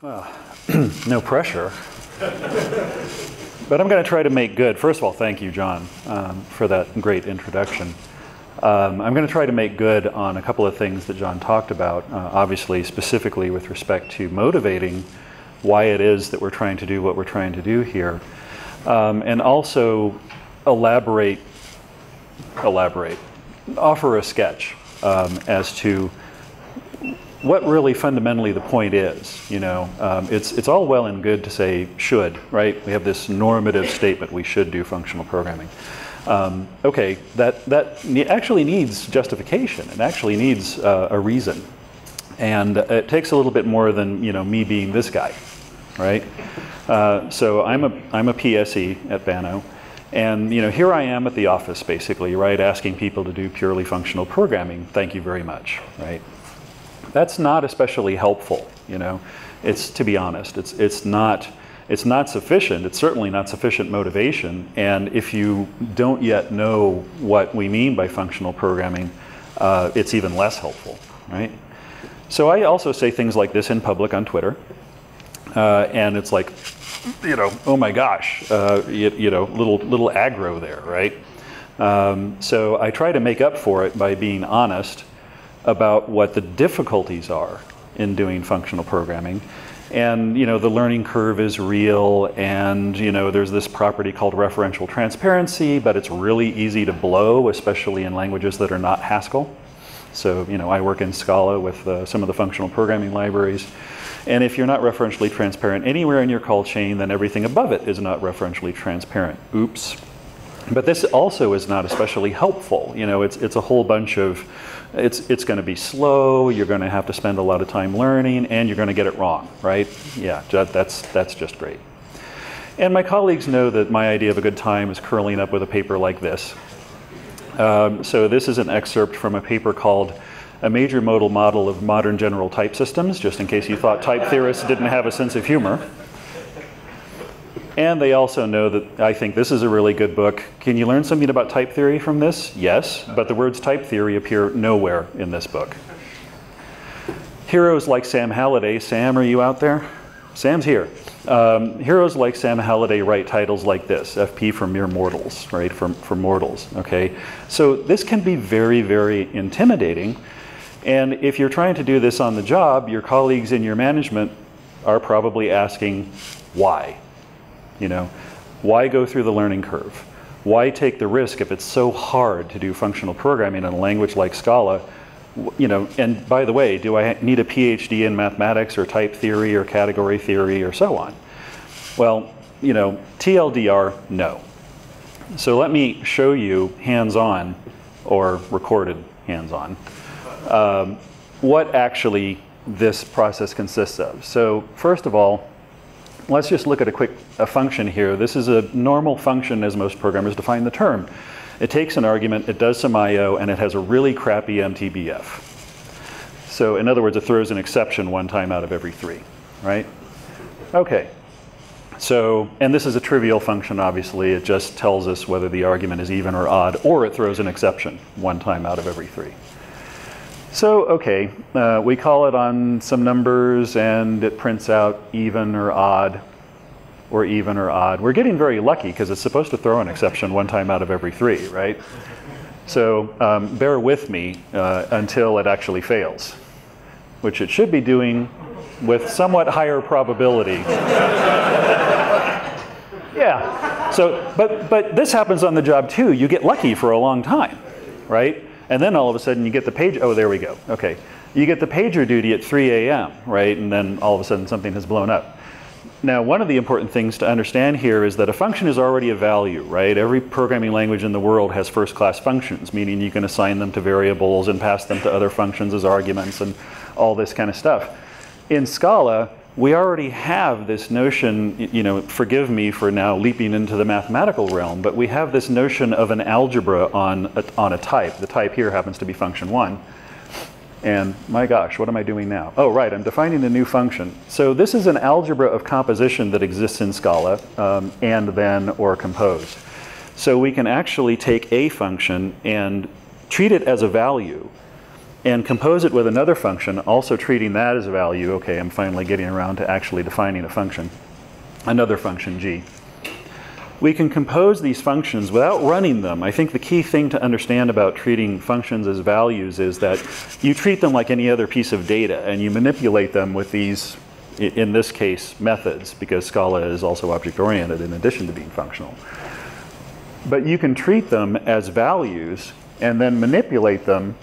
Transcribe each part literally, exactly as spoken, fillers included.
Well, no pressure. But I'm going to try to make good. First of all, thank you, John, um, for that great introduction. Um, I'm going to try to make good on a couple of things that John talked about, uh, obviously, specifically with respect to motivating why it is that we're trying to do what we're trying to do here, um, and also elaborate, elaborate, offer a sketch um, as to what really fundamentally the point is. You know, um, it's, it's all well and good to say should, right? We have this normative statement, we should do functional programming. Um, okay, that, that actually needs justification. It actually needs uh, a reason. And it takes a little bit more than, you know, me being this guy, right? Uh, so I'm a, I'm a P S E at Banno. And, you know, here I am at the office, basically, right? Asking people to do purely functional programming. Thank you very much, right? That's not especially helpful, you know. It's, to be honest, it's, it's, not, it's not sufficient. It's certainly not sufficient motivation. And if you don't yet know what we mean by functional programming, uh, it's even less helpful, right? So I also say things like this in public on Twitter. Uh, and it's like, you know, oh my gosh, uh, you, you know, little, little aggro there, right? Um, so I try to make up for it by being honest about what the difficulties are in doing functional programming. And, you know, the learning curve is real, and, you know, there's this property called referential transparency, but it's really easy to blow, especially in languages that are not Haskell. So, you know, I work in Scala with uh, some of the functional programming libraries. And if you're not referentially transparent anywhere in your call chain, then everything above it is not referentially transparent. Oops. But this also is not especially helpful. You know, it's, it's a whole bunch of, it's, it's going to be slow, you're going to have to spend a lot of time learning, and you're going to get it wrong, right? Yeah, that's, that's just great. And my colleagues know that my idea of a good time is curling up with a paper like this. Um, so this is an excerpt from a paper called A Major Modal Model of Modern General Type Systems, just in case you thought type theorists didn't have a sense of humor. And they also know that I think this is a really good book. Can you learn something about type theory from this? Yes, but the words type theory appear nowhere in this book. Heroes like Sam Halliday, Sam, are you out there? Sam's here. Um, heroes like Sam Halliday write titles like this, F P for Mere Mortals, right, for, for mortals, okay? So this can be very, very intimidating. And if you're trying to do this on the job, your colleagues in your management are probably asking, why? You know, why go through the learning curve? Why take the risk if it's so hard to do functional programming in a language like Scala? You know, and by the way, do I need a P H D in mathematics or type theory or category theory or so on? Well, you know, T L D R, no. So let me show you hands-on, or recorded hands-on, um, what actually this process consists of. So first of all, let's just look at a quick a function here. This is a normal function as most programmers define the term. It takes an argument, it does some I O, and it has a really crappy M T B F. So in other words, it throws an exception one time out of every three, right? Okay, so, and this is a trivial function, obviously. It just tells us whether the argument is even or odd, or it throws an exception one time out of every three. So, okay, uh, we call it on some numbers and it prints out even or odd, or even or odd. We're getting very lucky because it's supposed to throw an exception one time out of every three, right? So um, bear with me uh, until it actually fails, which it should be doing with somewhat higher probability. Yeah, so, but, but this happens on the job too. You get lucky for a long time, right? And then all of a sudden you get the page, oh, there we go, okay. You get the pager duty at three A M, right? And then all of a sudden something has blown up. Now, one of the important things to understand here is that a function is already a value, right? Every programming language in the world has first-class functions, meaning you can assign them to variables and pass them to other functions as arguments and all this kind of stuff. In Scala, we already have this notion, you know, forgive me for now leaping into the mathematical realm, but we have this notion of an algebra on a, on a type. The type here happens to be function one. And my gosh, what am I doing now? Oh, right, I'm defining a new function. So this is an algebra of composition that exists in Scala, um, and then or composed. So we can actually take a function and treat it as a value and compose it with another function, also treating that as a value. Okay, I'm finally getting around to actually defining a function, another function G. We can compose these functions without running them. I think the key thing to understand about treating functions as values is that you treat them like any other piece of data, and you manipulate them with these, in this case, methods, because Scala is also object-oriented in addition to being functional. But you can treat them as values and then manipulate them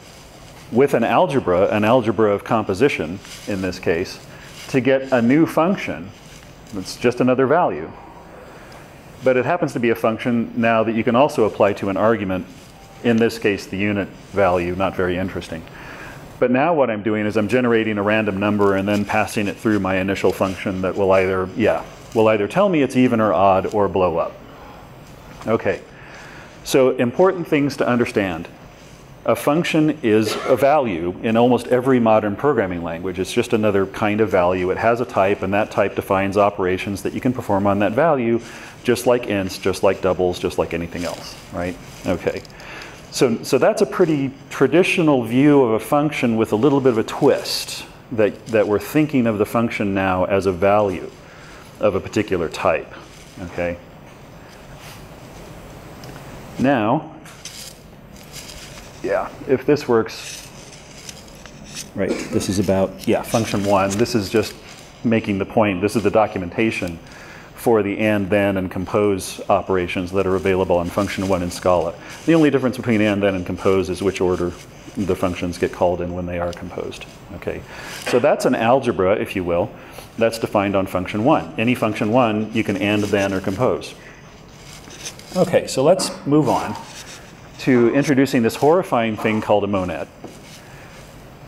with an algebra, an algebra of composition in this case, to get a new function that's just another value. But it happens to be a function now that you can also apply to an argument, in this case the unit value, not very interesting. But now what I'm doing is I'm generating a random number and then passing it through my initial function that will either, yeah, will either tell me it's even or odd or blow up. Okay, so important things to understand. A function is a value in almost every modern programming language. It's just another kind of value. It has a type, and that type defines operations that you can perform on that value, just like ints, just like doubles, just like anything else, right? Okay, so, so that's a pretty traditional view of a function with a little bit of a twist, that, that we're thinking of the function now as a value of a particular type, okay? Now, yeah, if this works, right, this is about, yeah, function one. This is just making the point. This is the documentation for the and, then, and compose operations that are available on function one in Scala. The only difference between and, then, and compose is which order the functions get called in when they are composed, okay? So that's an algebra, if you will, that's defined on function one. Any function one, you can and, then, or compose. Okay, so let's move on to introducing this horrifying thing called a monad.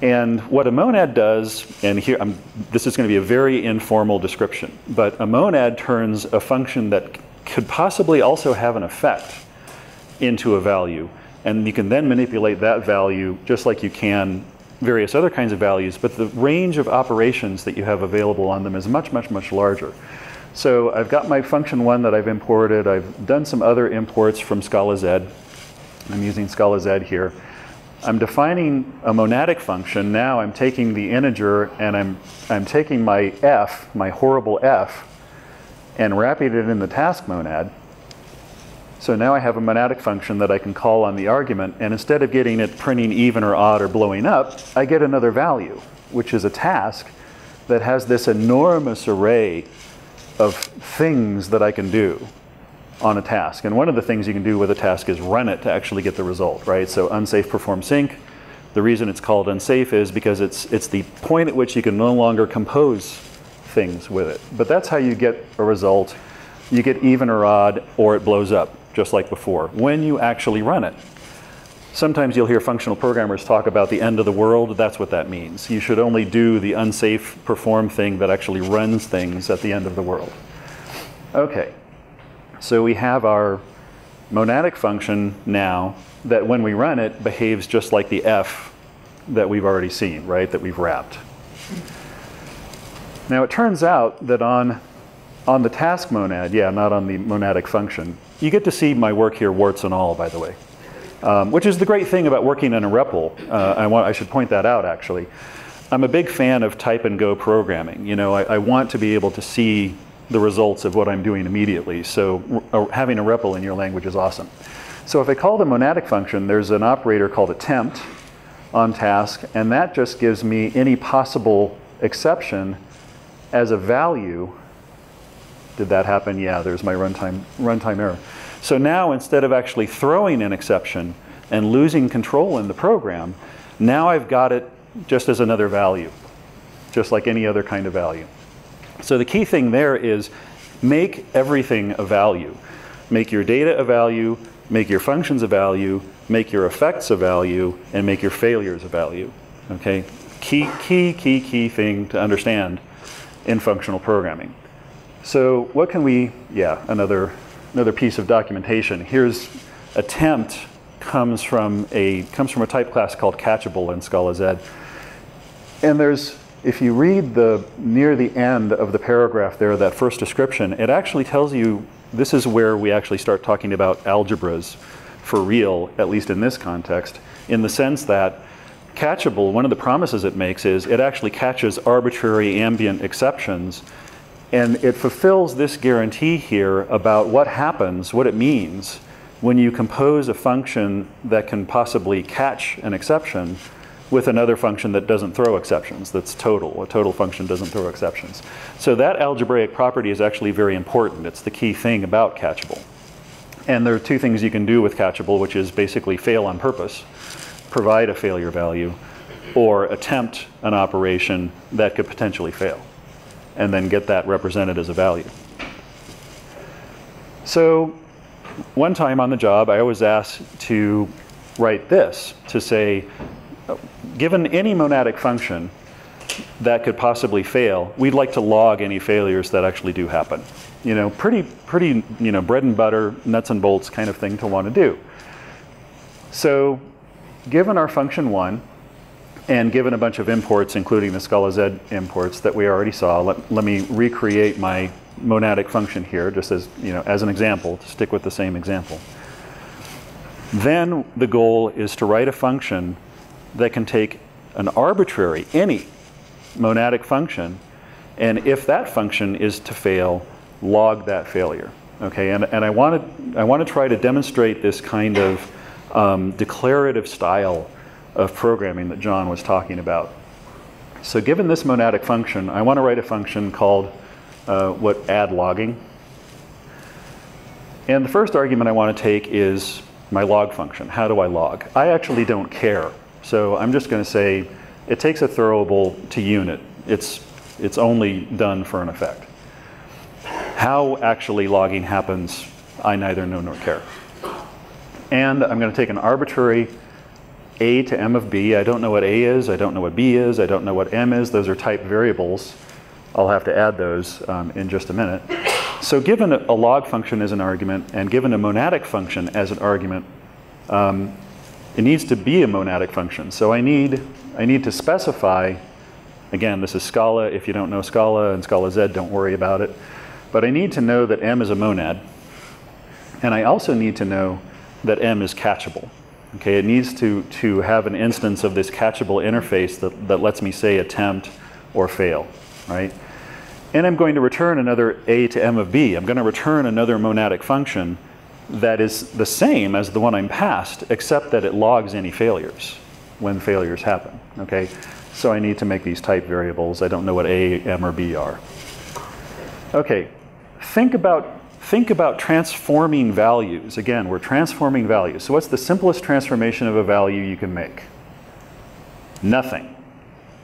And what a monad does, and here I'm, this is going to be a very informal description, but a monad turns a function that could possibly also have an effect into a value. And you can then manipulate that value just like you can various other kinds of values, but the range of operations that you have available on them is much, much, much larger. So I've got my function one that I've imported. I've done some other imports from Scala Z. I'm using Scala Z here. I'm defining a monadic function. Now I'm taking the integer and I'm, I'm taking my f, my horrible f, and wrapping it in the task monad. So now I have a monadic function that I can call on the argument, and instead of getting it printing even or odd or blowing up, I get another value, which is a task that has this enormous array of things that I can do on a task. And one of the things you can do with a task is run it to actually get the result, right? So unsafe perform sync. The reason it's called unsafe is because it's, it's the point at which you can no longer compose things with it. But that's how you get a result. You get even or odd, or it blows up, just like before, when you actually run it. Sometimes you'll hear functional programmers talk about the end of the world. That's what that means. You should only do the unsafe perform thing that actually runs things at the end of the world. Okay, so we have our monadic function now that when we run it behaves just like the f that we've already seen, right, that we've wrapped. Now it turns out that on, on the task monad, yeah, not on the monadic function, you get to see my work here, warts and all, by the way. Um, which is the great thing about working in a R E P L. Uh, I, want, I should point that out, actually. I'm a big fan of type and go programming. You know, I, I want to be able to see the results of what I'm doing immediately. So uh, having a R E P L in your language is awesome. So if I call the monadic function, there's an operator called attempt on task, and that just gives me any possible exception as a value. Did that happen? Yeah, there's my runtime, runtime error. So now, instead of actually throwing an exception and losing control in the program, now I've got it just as another value, just like any other kind of value. So the key thing there is make everything a value. Make your data a value, make your functions a value, make your effects a value, and make your failures a value. Okay? Key, key, key, key thing to understand in functional programming. So what can we, yeah, another Another piece of documentation. Here's attempt comes from a comes from a type class called Catchable in Scala Z. And there's, if you read the near the end of the paragraph there, that first description, it actually tells you this is where we actually start talking about algebras for real, at least in this context, in the sense that Catchable, one of the promises it makes is it actually catches arbitrary ambient exceptions, and it fulfills this guarantee here about what happens, what it means, when you compose a function that can possibly catch an exception with another function that doesn't throw exceptions, that's total. A total function doesn't throw exceptions. So that algebraic property is actually very important. It's the key thing about Catchable. And there are two things you can do with Catchable, which is basically fail on purpose, provide a failure value, or attempt an operation that could potentially fail, and then get that represented as a value. So one time on the job, I was asked to write this, to say, given any monadic function that could possibly fail, we'd like to log any failures that actually do happen. You know, pretty, pretty, you know, bread and butter, nuts and bolts kind of thing to want to do. So given our function one, and given a bunch of imports, including the Scala Z imports that we already saw, let, let me recreate my monadic function here, just as, you know, as an example, to stick with the same example. Then the goal is to write a function that can take an arbitrary, any monadic function, and if that function is to fail, log that failure. Okay, and, and I want to I want to try to demonstrate this kind of um, declarative style of programming that John was talking about. So given this monadic function, I want to write a function called uh, what add logging. And the first argument I want to take is my log function. How do I log? I actually don't care. So I'm just going to say it takes a throwable to unit. It's, it's only done for an effect. How actually logging happens, I neither know nor care. And I'm going to take an arbitrary A to M of B. I don't know what A is. I don't know what B is. I don't know what M is. Those are type variables. I'll have to add those um, in just a minute. So given a log function as an argument and given a monadic function as an argument, um, it needs to be a monadic function. So I need, I need to specify, again, this is Scala. If you don't know Scala and Scala Z, don't worry about it. But I need to know that M is a monad. And I also need to know that M is catchable. Okay, it needs to, to have an instance of this catchable interface that, that lets me say attempt or fail, right? And I'm going to return another A to M of B. I'm going to return another monadic function that is the same as the one I'm passed, except that it logs any failures when failures happen, okay? So I need to make these type variables. I don't know what A, M, or B are. Okay, think about, think about transforming values. Again, we're transforming values. So what's the simplest transformation of a value you can make? Nothing,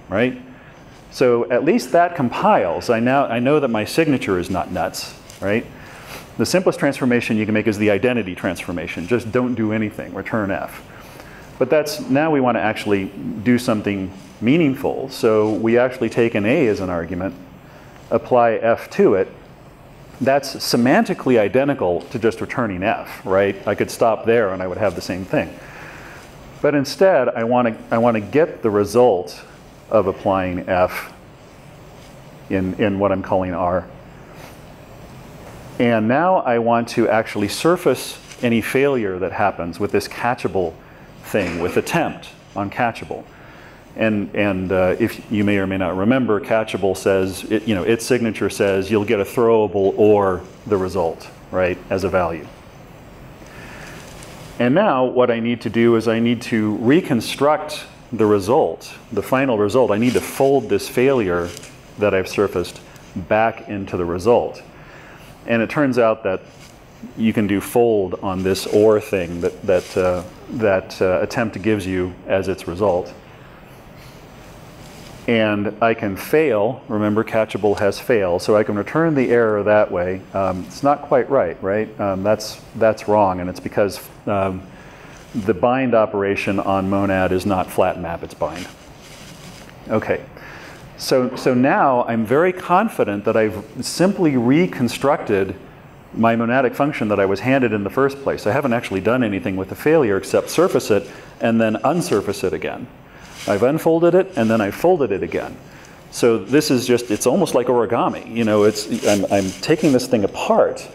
right? So at least that compiles. I, now, I know that my signature is not nuts, right? The simplest transformation you can make is the identity transformation. Just don't do anything, return F. But that's, now we want to actually do something meaningful. So we actually take an A as an argument, apply F to it. That's semantically identical to just returning F, right? I could stop there and I would have the same thing. But instead, I want to, I want to get the result of applying F in, in what I'm calling R. And now I want to actually surface any failure that happens with this catchable thing, with attempt on catchable. And, and uh, if you may or may not remember, catchable says, it, you know, its signature says you'll get a throwable or the result, right, as a value. And now what I need to do is I need to reconstruct the result, the final result. I need to fold this failure that I've surfaced back into the result. And it turns out that you can do fold on this or thing that, that, uh, that uh, attempt gives you as its result. And I can fail. Remember, catchable has fail. So I can return the error that way. Um, it's not quite right, right? Um, that's, that's wrong. And it's because um, the bind operation on monad is not flat map, it's bind. OK. So, so now I'm very confident that I've simply reconstructed my monadic function that I was handed in the first place. I haven't actually done anything with the failure except surface it and then unsurface it again. I've unfolded it and then I folded it again. So this is just, it's almost like origami. You know, it's, I'm, I'm taking this thing apart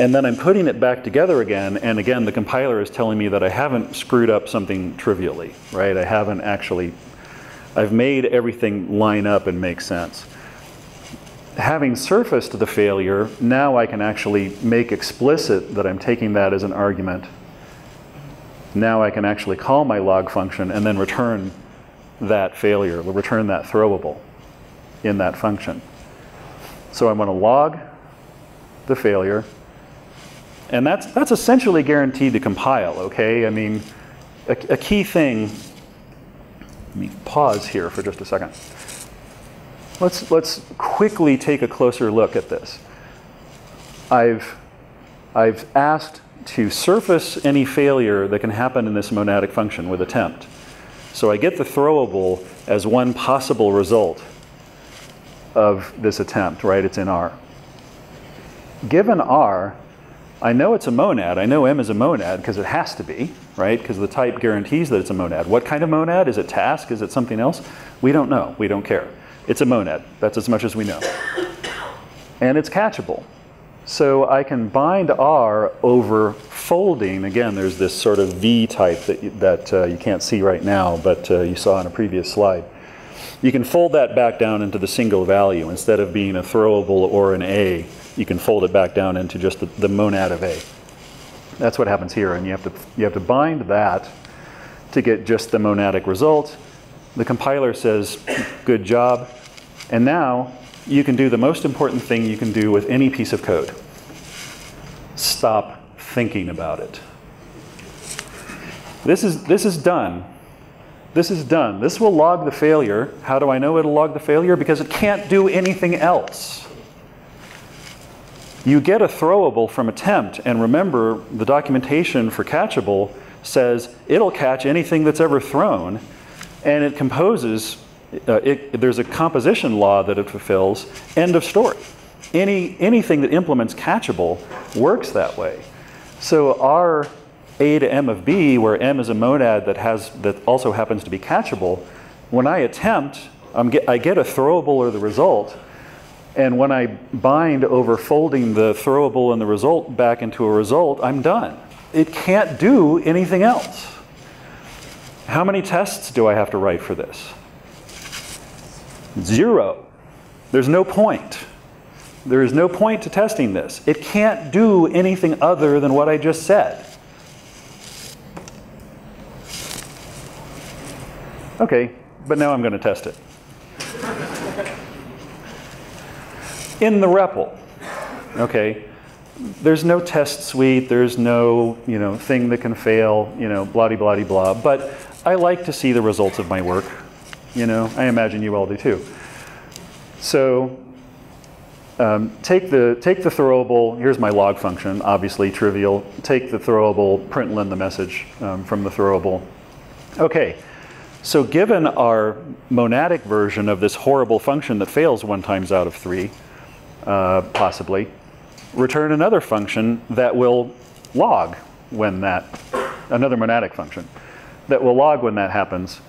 and then I'm putting it back together again, and again the compiler is telling me that I haven't screwed up something trivially, right? I haven't actually, I've made everything line up and make sense. Having surfaced the failure, now I can actually make explicit that I'm taking that as an argument. Now I can actually call my log function and then return that failure, return that throwable in that function. So I'm going to log the failure, and that's, that's essentially guaranteed to compile, okay? I mean, a, a key thing, let me pause here for just a second. Let's, let's quickly take a closer look at this. I've, I've asked to surface any failure that can happen in this monadic function with attempt. So I get the throwable as one possible result of this attempt, right? It's in R. Given R, I know it's a monad. I know M is a monad because it has to be, right? Because the type guarantees that it's a monad. What kind of monad? Is it task? Is it something else? We don't know. We don't care. It's a monad. That's as much as we know. And it's catchable. So I can bind R over folding. Again, there's this sort of V type that, that uh, you can't see right now, but uh, you saw in a previous slide. You can fold that back down into the single value. Instead of being a throwable or an A, you can fold it back down into just the, the monad of A. That's what happens here, and you have to, you have to bind that to get just the monadic result. The compiler says, good job, and now you can do the most important thing you can do with any piece of code. Stop thinking about it. This is, this is done. This is done. This will log the failure. How do I know it'll log the failure? Because it can't do anything else. You get a throwable from attempt, and remember, the documentation for catchable says it'll catch anything that's ever thrown, and it composes. Uh, it, there's a composition law that it fulfills. End of story. Any, anything that implements catchable works that way. So our A to M of B, where M is a monad that has that also happens to be catchable, when I attempt, I'm get, I get a throwable or the result, and when I bind over folding the throwable and the result back into a result, I'm done. It can't do anything else. How many tests do I have to write for this? Zero. There's no point. There is no point to testing this. It can't do anything other than what I just said. Okay, but now I'm going to test it. In the R E P L, okay, there's no test suite, there's no, you know, thing that can fail, you know, blah-de-blah-de-blah, but I like to see the results of my work. You know, I imagine you all do too. So um, take the take the throwable. Here's my log function, obviously trivial. Take the throwable, println the message um, from the throwable. Okay. So given our monadic version of this horrible function that fails one times out of three, uh, possibly, return another function that will log when that another monadic function that will log when that happens.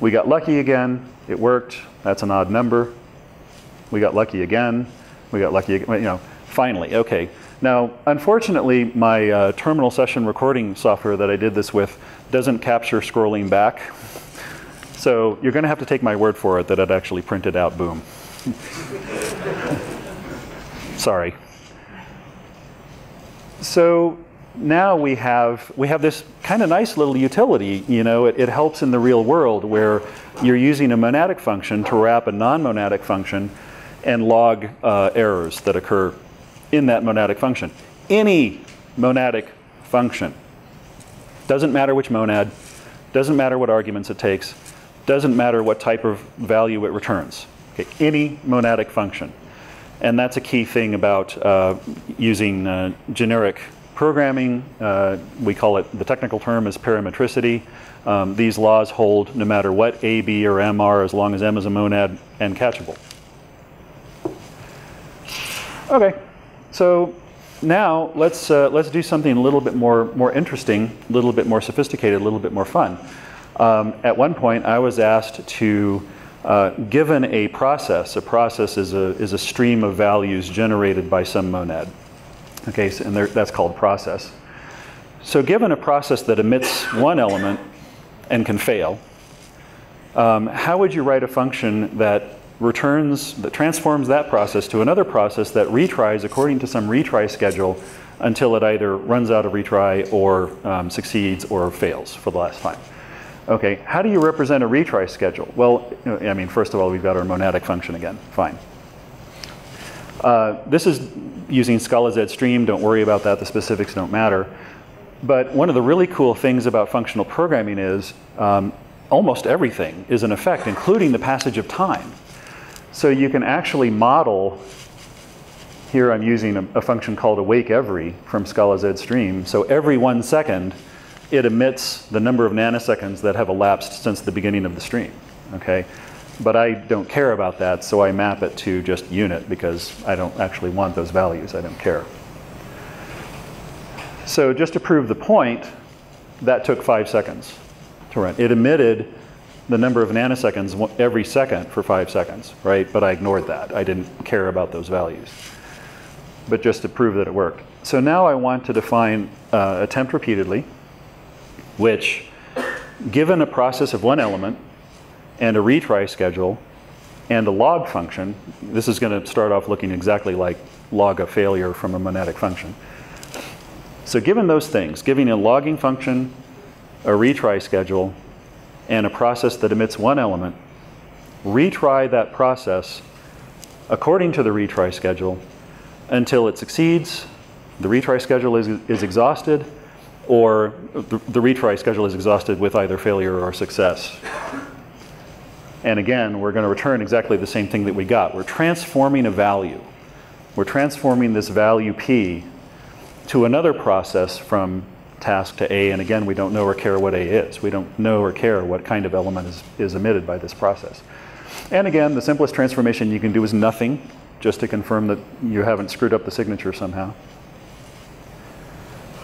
We got lucky again, it worked, that's an odd number. We got lucky again, we got lucky again, you know, finally, okay. Now, unfortunately, my uh, terminal session recording software that I did this with doesn't capture scrolling back. So you're gonna have to take my word for it that it actually printed out, boom. Sorry. So, now we have we have this kind of nice little utility, you know, it, it helps in the real world where you're using a monadic function to wrap a non-monadic function and log uh, errors that occur in that monadic function. Any monadic function. Doesn't matter which monad, doesn't matter what arguments it takes, doesn't matter what type of value it returns. Okay, any monadic function. And that's a key thing about uh, using uh, generic programming, uh, we call it, the technical term is parametricity. Um, these laws hold no matter what A, B, or M are, as long as M is a monad and catchable. Okay, so now let's, uh, let's do something a little bit more, more interesting, a little bit more sophisticated, a little bit more fun. Um, at one point, I was asked to, uh, given a process, a process is a, is a stream of values generated by some monad. Okay, so, and that's called process. So given a process that emits one element and can fail, um, how would you write a function that returns, that transforms that process to another process that retries according to some retry schedule until it either runs out of retry or um, succeeds or fails for the last time? Okay, how do you represent a retry schedule? Well, I mean, first of all, we've got our monadic function again, fine. Uh, this is using Scala Z Stream, don't worry about that, the specifics don't matter. But one of the really cool things about functional programming is um, almost everything is an effect, including the passage of time. So you can actually model, here I'm using a, a function called awakeEvery from Scala Z Stream, so every one second, it emits the number of nanoseconds that have elapsed since the beginning of the stream, okay? But I don't care about that, so I map it to just unit because I don't actually want those values, I don't care. So just to prove the point, that took five seconds to run. It emitted the number of nanoseconds every second for five seconds, right? But I ignored that. I didn't care about those values. But just to prove that it worked. So now I want to define uh, attempt repeatedly, which given a process of one element and a retry schedule and a log function, this is going to start off looking exactly like log a failure from a monadic function. So given those things, giving a logging function, a retry schedule, and a process that emits one element, retry that process according to the retry schedule until it succeeds, the retry schedule is, is exhausted, or the, the retry schedule is exhausted with either failure or success. And again, we're going to return exactly the same thing that we got. We're transforming a value. We're transforming this value P to another process from task to A, and again, we don't know or care what A is. We don't know or care what kind of element is, is emitted by this process. And again, the simplest transformation you can do is nothing, just to confirm that you haven't screwed up the signature somehow.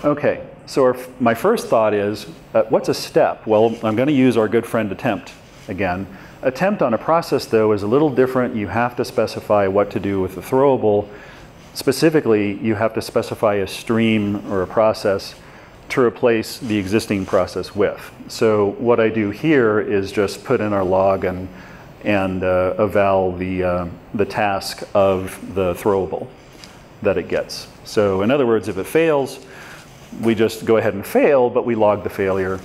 Okay, so our, my first thought is, uh, what's a step? Well, I'm going to use our good friend attempt again. Attempt on a process, though, is a little different. You have to specify what to do with the throwable. Specifically, you have to specify a stream or a process to replace the existing process with. So what I do here is just put in our log and, and uh, eval the, uh, the task of the throwable that it gets. So in other words, if it fails, we just go ahead and fail, but we log the failure.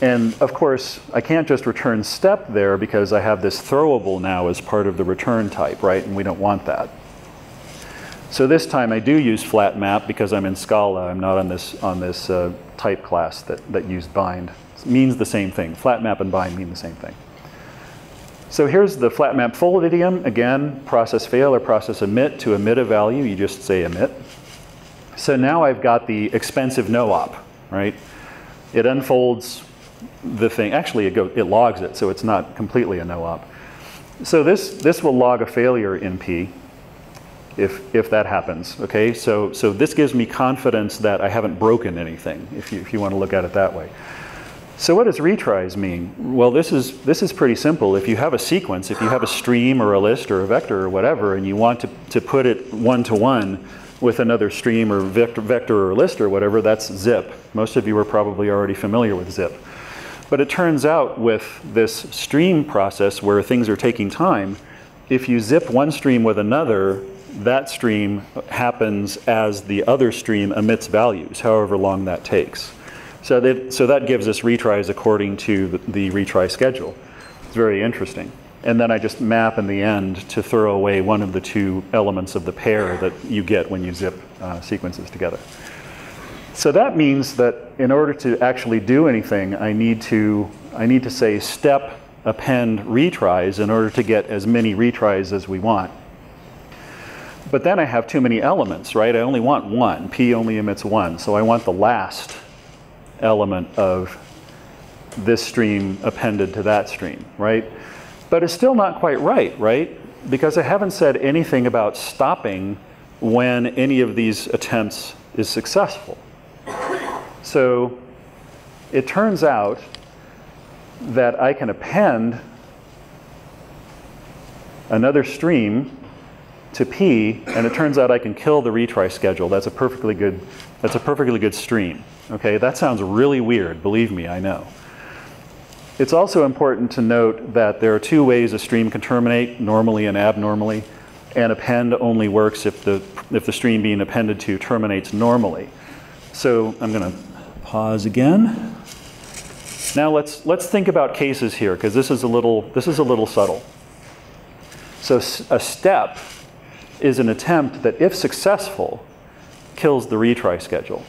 And of course, I can't just return step there because I have this throwable now as part of the return type, right? And we don't want that. So this time I do use flat map because I'm in Scala. I'm not on this, on this uh, type class that, that used bind. It means the same thing. Flat map and bind mean the same thing. So here's the flat map fold idiom. Again, process fail or process emit. To emit a value, you just say emit. So now I've got the expensive no op, right? It unfolds the thing. Actually, it, go, it logs it, so it's not completely a no op. So this, this will log a failure in P. If, if that happens, okay? So, so this gives me confidence that I haven't broken anything, if you, if you want to look at it that way. So what does retries mean? Well, this is, this is pretty simple. If you have a sequence, if you have a stream or a list or a vector or whatever, and you want to, to put it one-to-one with another stream or vector, vector or list or whatever, that's zip. Most of you are probably already familiar with zip. But it turns out with this stream process where things are taking time, if you zip one stream with another, that stream happens as the other stream emits values, however long that takes. So that, so that gives us retries according to the, the retry schedule. It's very interesting. And then I just map in the end to throw away one of the two elements of the pair that you get when you zip uh, sequences together. So that means that in order to actually do anything, I need to, I need to say step append retries in order to get as many retries as we want. But then I have too many elements, right? I only want one. P only emits one. So I want the last element of this stream appended to that stream, right? But it's still not quite right, right? Because I haven't said anything about stopping when any of these attempts is successful. So it turns out that I can append another stream to P, and it turns out I can kill the retry schedule. That's a perfectly good, that's a perfectly good stream. Okay, that sounds really weird, believe me, I know. It's also important to note that there are two ways a stream can terminate, normally and abnormally, and append only works if the, if the stream being appended to terminates normally. So I'm gonna pause again. Now let's, let's think about cases here, because this is a little, this is a little subtle. So a step is an attempt that, if successful, kills the retry schedule.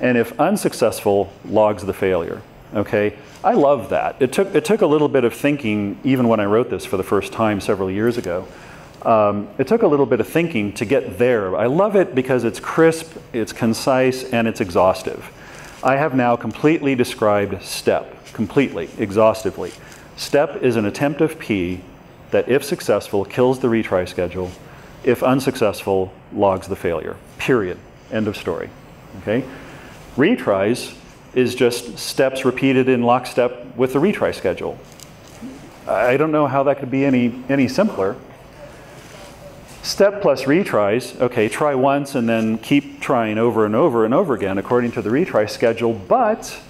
And if unsuccessful, logs the failure, okay? I love that. It took, it took a little bit of thinking, even when I wrote this for the first time several years ago. Um, it took a little bit of thinking to get there. I love it because it's crisp, it's concise, and it's exhaustive. I have now completely described step, completely, exhaustively. Step is an attempt of P that, if successful, kills the retry schedule. If unsuccessful, logs the failure, period, end of story, okay? Retries is just steps repeated in lockstep with the retry schedule. I don't know how that could be any, any simpler. Step plus retries, okay, try once and then keep trying over and over and over again according to the retry schedule, but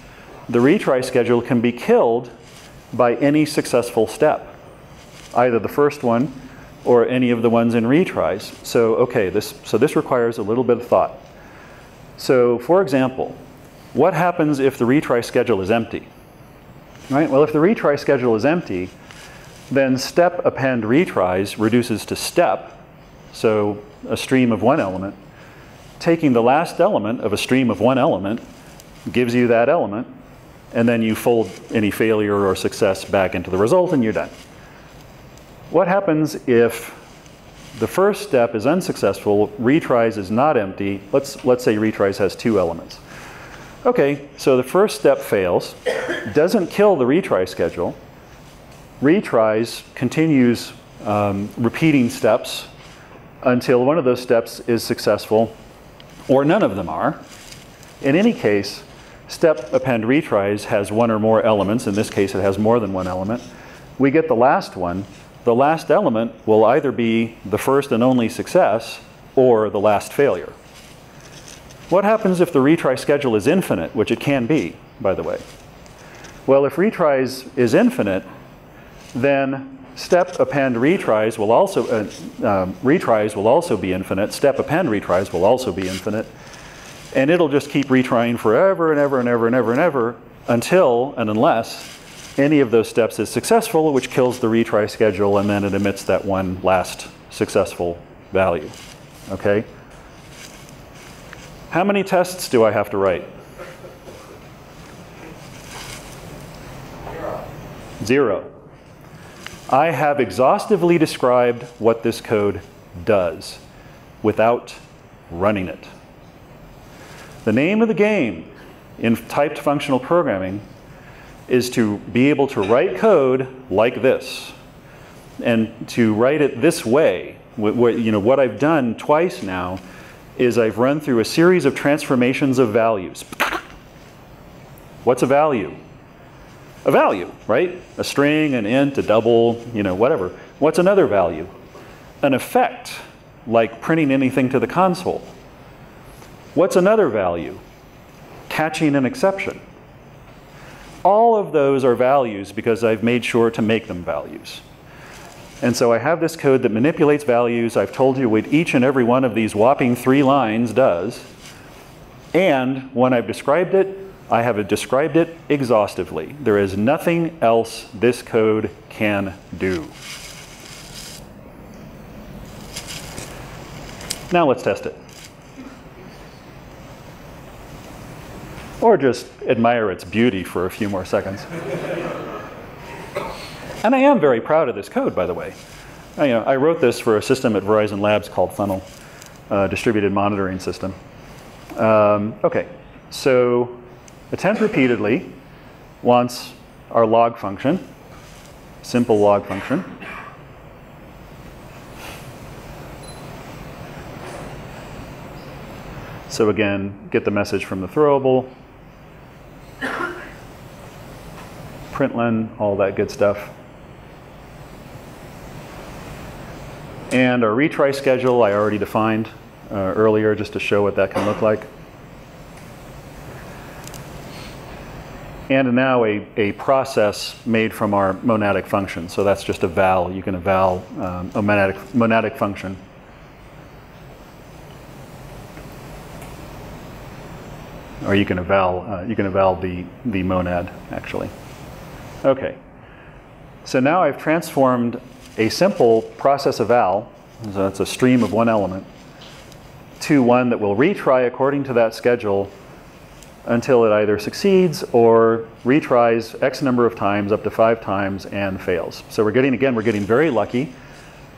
the retry schedule can be killed by any successful step, either the first one or any of the ones in retries. So, okay, this, so this requires a little bit of thought. So, for example, what happens if the retry schedule is empty? Right? Well, if the retry schedule is empty, then step append retries reduces to step, so a stream of one element. Taking the last element of a stream of one element gives you that element, and then you fold any failure or success back into the result and you're done. What happens if the first step is unsuccessful, retries is not empty, let's, let's say retries has two elements. Okay, so the first step fails, doesn't kill the retry schedule, retries continues um, repeating steps until one of those steps is successful, or none of them are. In any case, step append retries has one or more elements. In this case, it has more than one element. We get the last one. The last element will either be the first and only success or the last failure. What happens if the retry schedule is infinite, which it can be, by the way? Well, if retries is infinite, then step append retries will also uh, um, retries will also be infinite. Step append retries will also be infinite, and it'll just keep retrying forever and ever and ever and ever and ever until and unless any of those steps is successful, which kills the retry schedule, and then it emits that one last successful value. Okay. How many tests do I have to write? Zero. I have exhaustively described what this code does without running it. The name of the game in typed functional programming is to be able to write code like this and to write it this way. What, you know, what I've done twice now is I've run through a series of transformations of values. What's a value? A value, right? A string, an int, a double, you know, whatever. What's another value? An effect, like printing anything to the console. What's another value? Catching an exception. All of those are values because I've made sure to make them values. And so I have this code that manipulates values. I've told you what each and every one of these whopping three lines does. And when I've described it, I have described it exhaustively. There is nothing else this code can do. Now let's test it. Or just admire its beauty for a few more seconds. And I am very proud of this code, by the way. I, you know, I wrote this for a system at Verizon Labs called Funnel, uh, distributed monitoring system. Um, okay, so attempt repeatedly wants our log function, simple log function. So again, get the message from the throwable, println, all that good stuff. And our retry schedule I already defined uh, earlier just to show what that can look like. And now a, a process made from our monadic function. So that's just a val. You can eval um, a monadic, monadic function. Or you can eval, uh, you can eval the, the monad, actually. OK. So now I've transformed a simple process eval, so that's a stream of one element, to one that will retry according to that schedule until it either succeeds or retries X number of times, up to five times, and fails. So we're getting, again, we're getting very lucky,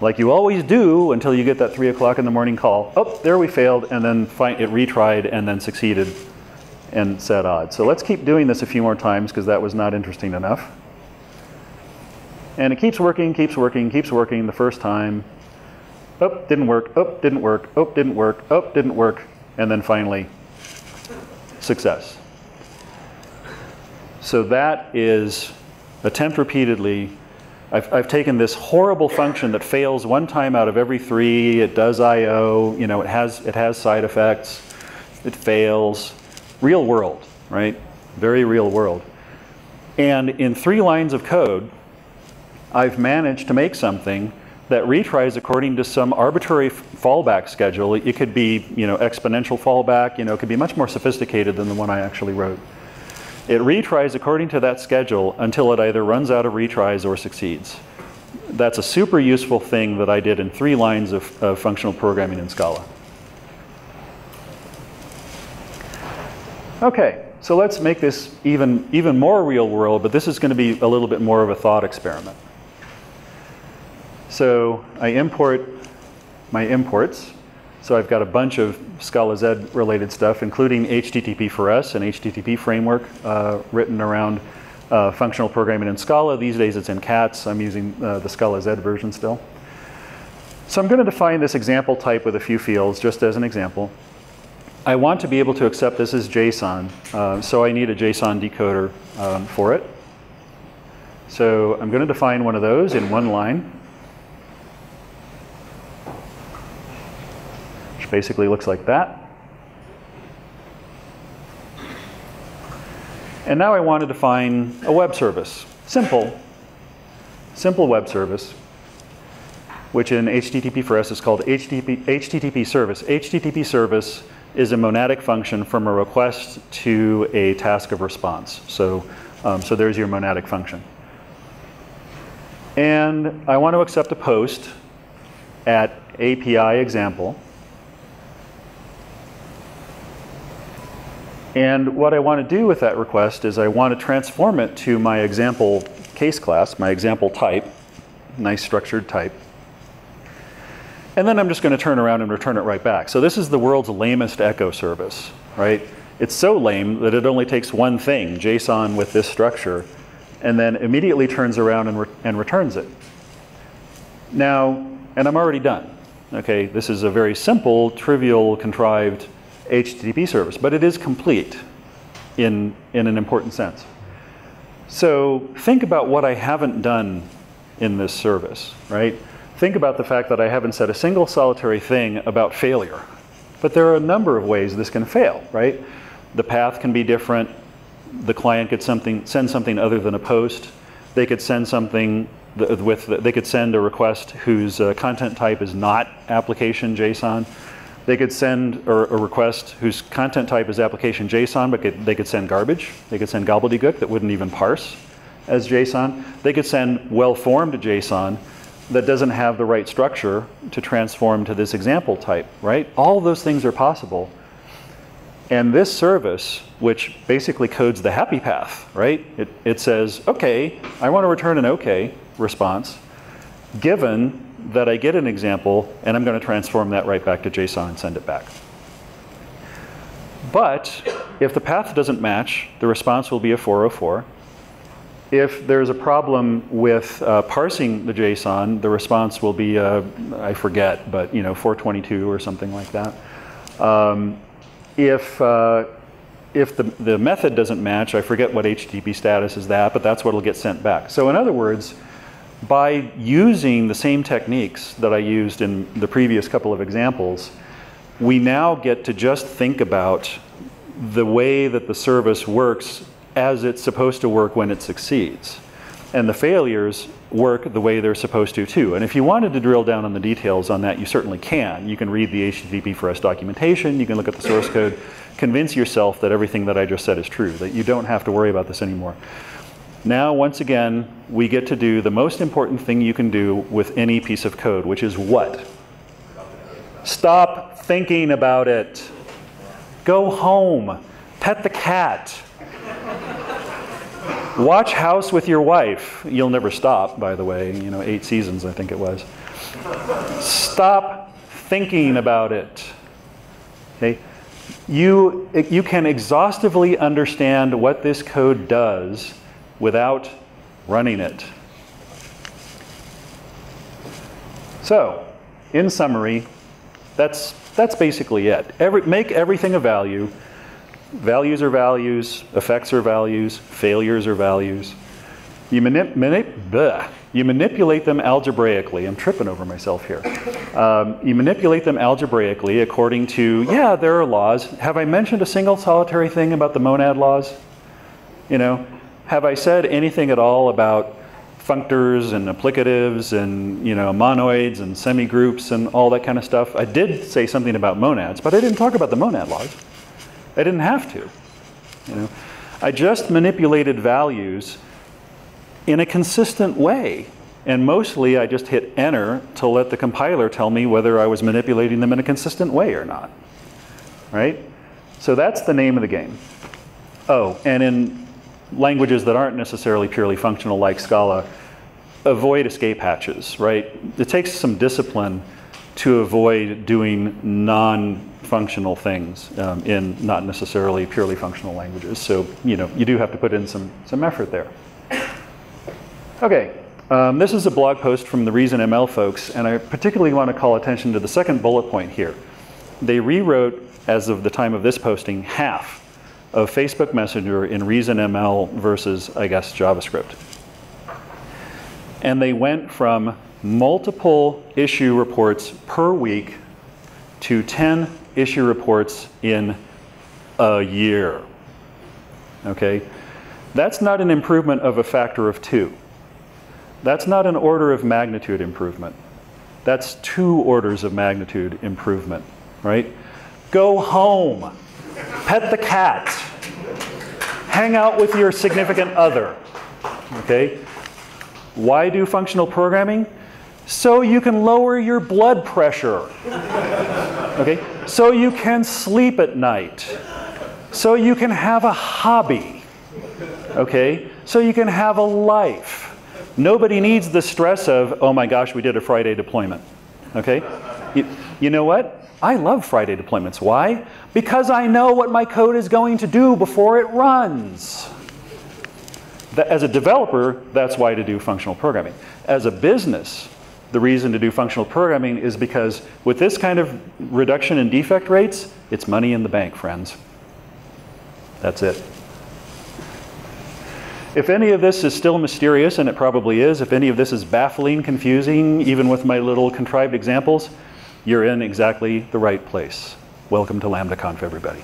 like you always do until you get that three o'clock in the morning call. Oh, there we failed, and then find it retried and then succeeded and set odds. So let's keep doing this a few more times because that was not interesting enough. And it keeps working, keeps working, keeps working the first time. Oh, didn't work, oh, didn't work, oh, didn't work, oh, didn't work, and then finally, success. So that is attempt repeatedly. I've, I've taken this horrible function that fails one time out of every three. It does I O, you know, it has, it has side effects. It fails. Real world, right? Very real world. And in three lines of code, I've managed to make something that retries according to some arbitrary fallback schedule. It could be, you know, exponential fallback. You know, it could be much more sophisticated than the one I actually wrote. It retries according to that schedule until it either runs out of retries or succeeds. That's a super useful thing that I did in three lines of, of functional programming in Scala. Okay, so let's make this even, even more real world, but this is going to be a little bit more of a thought experiment. So I import my imports. So I've got a bunch of Scala Z related stuff, including H T T P four s and H T T P framework uh, written around uh, functional programming in Scala. These days it's in cats. I'm using uh, the Scala Z version still. So I'm going to define this example type with a few fields just as an example. I want to be able to accept this as JSON, uh, so I need a JSON decoder um, for it. So I'm going to define one of those in one line, which basically looks like that. And now I want to define a web service. Simple. Simple web service, which in H T T P four s is called H T T P, H T T P service. H T T P service is a monadic function from a request to a task of response. So, um, so there's your monadic function. And I want to accept a post at A P I example. And what I want to do with that request is I want to transform it to my example case class, my example type, nice structured type. And then I'm just going to turn around and return it right back. So this is the world's lamest echo service, right? It's so lame that it only takes one thing, JSON with this structure, and then immediately turns around and, re and returns it. Now, and I'm already done. Okay, this is a very simple, trivial, contrived H T T P service, but it is complete in, in an important sense. So think about what I haven't done in this service, right? Think about the fact that I haven't said a single solitary thing about failure. But there are a number of ways this can fail, right? The path can be different. The client could something, send something other than a post. They could send something with, they could send a request whose content type is not application JSON. They could send a request whose content type is application JSON, but they could send garbage. They could send gobbledygook that wouldn't even parse as JSON. They could send well-formed JSON that doesn't have the right structure to transform to this example type, right? All those things are possible. And this service, which basically codes the happy path, right? It, it says, okay, I want to return an okay response, given that I get an example, and I'm going to transform that right back to JSON and send it back. But if the path doesn't match, the response will be a four oh four. If there's a problem with uh, parsing the JSON, the response will be, uh, I forget, but you know, four twenty-two or something like that. Um, if uh, if the, the method doesn't match, I forget what H T T P status is that, but that's what will get sent back. So in other words, by using the same techniques that I used in the previous couple of examples, we now get to just think about the way that the service works as it's supposed to work when it succeeds. And the failures work the way they're supposed to too. And if you wanted to drill down on the details on that, you certainly can. You can read the H T T P four S documentation, you can look at the source code, convince yourself that everything that I just said is true, that you don't have to worry about this anymore. Now, once again, we get to do the most important thing you can do with any piece of code, which is what? Stop thinking about it. Go home, pet the cat. Watch House with your wife. You'll never stop, by the way, you know, eight seasons I think it was. Stop thinking about it. Okay? You, you can exhaustively understand what this code does without running it. So, in summary, that's, that's basically it. Every, make everything a value. Values are values, effects are values, failures are values. You, manip, manip, bleh. You manipulate them algebraically. I'm tripping over myself here. Um, you manipulate them algebraically according to, yeah, there are laws. Have I mentioned a single solitary thing about the monad laws? You know, have I said anything at all about functors and applicatives and, you know, monoids and semigroups and all that kind of stuff? I did say something about monads, but I didn't talk about the monad laws. I didn't have to. You know, I just manipulated values in a consistent way. And mostly I just hit enter to let the compiler tell me whether I was manipulating them in a consistent way or not. Right? So that's the name of the game. Oh, and in languages that aren't necessarily purely functional like Scala, avoid escape hatches, right? It takes some discipline to avoid doing non-functional things um, in not necessarily purely functional languages. So, you know, you do have to put in some, some effort there. Okay, um, this is a blog post from the Reason M L folks, and I particularly want to call attention to the second bullet point here. They rewrote, as of the time of this posting, half of Facebook Messenger in Reason M L versus, I guess, JavaScript. And they went from multiple issue reports per week to ten issue reports in a year. Okay? That's not an improvement of a factor of two. That's not an order of magnitude improvement. That's two orders of magnitude improvement, right? Go home, pet the cat, hang out with your significant other, okay? Why do functional programming? So you can lower your blood pressure, okay? So you can sleep at night. So you can have a hobby, okay? So you can have a life. Nobody needs the stress of, oh my gosh, we did a Friday deployment, okay? You, you know what? I love Friday deployments. Why? Because I know what my code is going to do before it runs. As a developer, that's why to do functional programming. As a business, the reason to do functional programming is because with this kind of reduction in defect rates, it's money in the bank, friends. That's it. If any of this is still mysterious, and it probably is, if any of this is baffling, confusing, even with my little contrived examples, you're in exactly the right place. Welcome to LambdaConf, everybody.